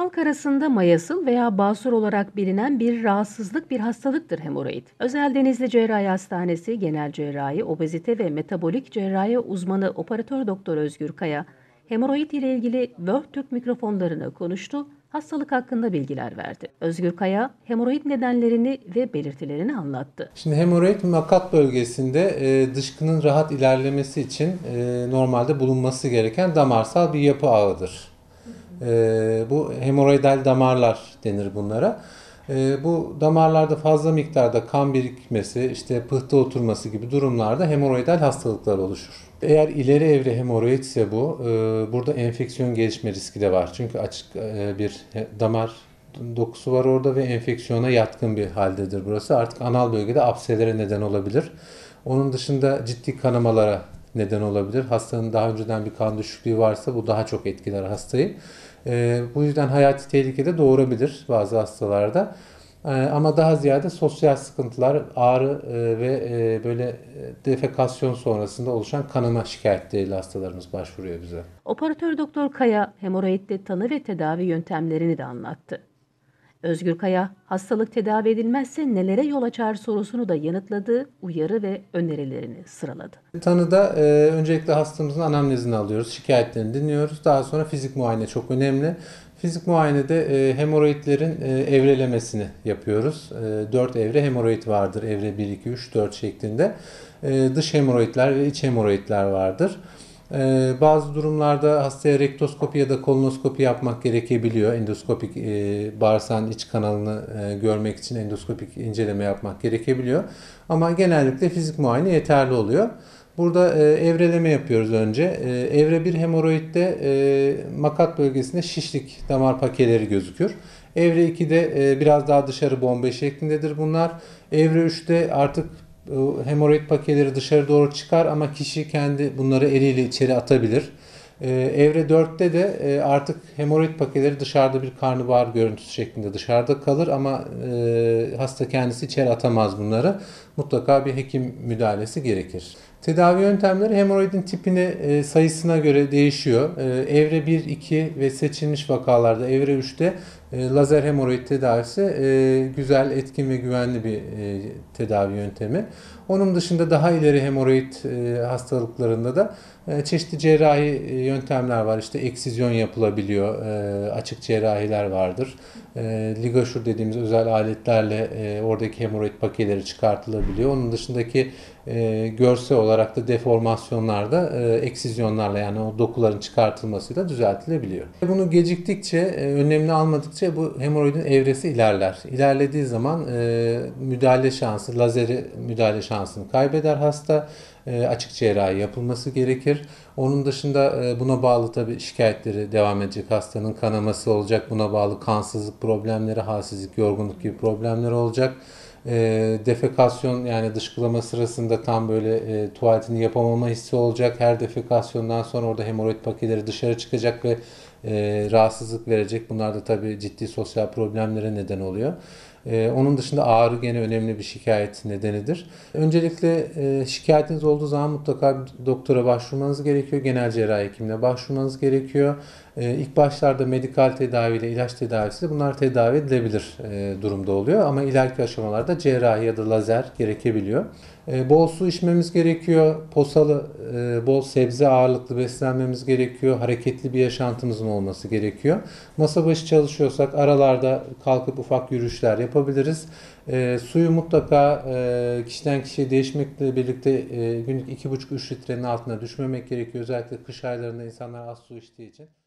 Halk arasında mayasıl veya basur olarak bilinen bir rahatsızlık, bir hastalıktır hemoroid. Özel Denizli Cerrahi Hastanesi Genel Cerrahi, Obezite ve Metabolik Cerrahi Uzmanı Operatör Doktor Özgür Kaya, hemoroid ile ilgili World Türk mikrofonlarına konuştu, hastalık hakkında bilgiler verdi. Özgür Kaya, hemoroid nedenlerini ve belirtilerini anlattı. Şimdi hemoroid makat bölgesinde dışkının rahat ilerlemesi için normalde bulunması gereken damarsal bir yapı ağıdır. Bu hemoroidal damarlar denir bunlara. Bu damarlarda fazla miktarda kan birikmesi, işte pıhtı oturması gibi durumlarda hemoroidal hastalıklar oluşur. Eğer ileri evre hemoroid ise bu, burada enfeksiyon gelişme riski de var. Çünkü açık bir damar dokusu var orada ve enfeksiyona yatkın bir haldedir burası. Artık anal bölgede abselere neden olabilir. Onun dışında ciddi kanamalara neden olabilir. Hastanın daha önceden bir kan düşüklüğü varsa bu daha çok etkiler hastayı. Bu yüzden hayati tehlike de doğurabilir bazı hastalarda. Ama daha ziyade sosyal sıkıntılar, ağrı ve böyle defekasyon sonrasında oluşan kanama şikayetleriyle hastalarımız başvuruyor bize. Operatör Doktor Kaya, hemoroidde tanı ve tedavi yöntemlerini de anlattı. Özgür Kaya, hastalık tedavi edilmezse nelere yol açar sorusunu da yanıtladı, uyarı ve önerilerini sıraladı. Tanıda öncelikle hastamızın anamnezini alıyoruz, şikayetlerini dinliyoruz. Daha sonra fizik muayene çok önemli. Fizik muayenede hemoroidlerin evrelemesini yapıyoruz. 4 evre hemoroid vardır, evre 1, 2, 3, 4 şeklinde. Dış hemoroidler ve iç hemoroidler vardır. Bazı durumlarda hastaya rektoskopi ya da kolonoskopi yapmak gerekebiliyor. Endoskopik bağırsağın iç kanalını görmek için endoskopik inceleme yapmak gerekebiliyor. Ama genellikle fizik muayene yeterli oluyor. Burada evreleme yapıyoruz önce. Evre 1 hemoroidde makat bölgesinde şişlik damar pakeleri gözükür. Evre 2'de biraz daha dışarı bombe şeklindedir bunlar. Evre 3'te artık hemoroid pakeleri dışarı doğru çıkar ama kişi kendi bunları eliyle içeri atabilir. Evre 4'te de artık hemoroid pakeleri dışarıda bir karnabahar görüntüsü şeklinde dışarıda kalır ama hasta kendisi içeri atamaz bunları. Mutlaka bir hekim müdahalesi gerekir. Tedavi yöntemleri hemoroidin tipine, sayısına göre değişiyor. Evre 1, 2 ve seçilmiş vakalarda evre 3'te lazer hemoroid tedavisi güzel, etkin ve güvenli bir tedavi yöntemi. Onun dışında daha ileri hemoroid hastalıklarında da çeşitli cerrahi yöntemler var. İşte eksizyon yapılabiliyor, açık cerrahiler vardır. Ligaşur dediğimiz özel aletlerle oradaki hemoroid pakeleri çıkartılabiliyor. Onun dışındaki görsel olarak da deformasyonlarda eksizyonlarla, yani o dokuların çıkartılmasıyla düzeltilebiliyor. Bunu geciktikçe, önlemini almadıkça bu hemoroidin evresi ilerler. İlerlediği zaman müdahale şansı, lazeri müdahale şansını kaybeder hasta. Açık cerrahi yapılması gerekir. Onun dışında buna bağlı tabii şikayetleri devam edecek. Hastanın kanaması olacak. Buna bağlı kansızlık problemleri, halsizlik, yorgunluk gibi problemler olacak. Defekasyon, yani dışkılama sırasında tam böyle tuvaletini yapamama hissi olacak. Her defekasyondan sonra orada hemoroid pakeleri dışarı çıkacak ve rahatsızlık verecek. Bunlar da tabii ciddi sosyal problemlere neden oluyor. Onun dışında ağrı gene önemli bir şikayet nedenidir. Öncelikle şikayetiniz olduğu zaman mutlaka doktora başvurmanız gerekiyor. Genel cerrahi hekimine başvurmanız gerekiyor. İlk başlarda medikal tedaviyle, ilaç tedavisiyle bunlar tedavi edilebilir durumda oluyor. Ama ileriki aşamalarda cerrahi ya da lazer gerekebiliyor. Bol su içmemiz gerekiyor. Posalı, bol sebze ağırlıklı beslenmemiz gerekiyor. Hareketli bir yaşantımızın olması gerekiyor. Masa başı çalışıyorsak aralarda kalkıp ufak yürüyüşler yapabiliriz. Suyu mutlaka kişiden kişiye değişmekle birlikte günlük 2,5-3 litrenin altına düşmemek gerekiyor. Özellikle kış aylarında insanlar az su içtiği için.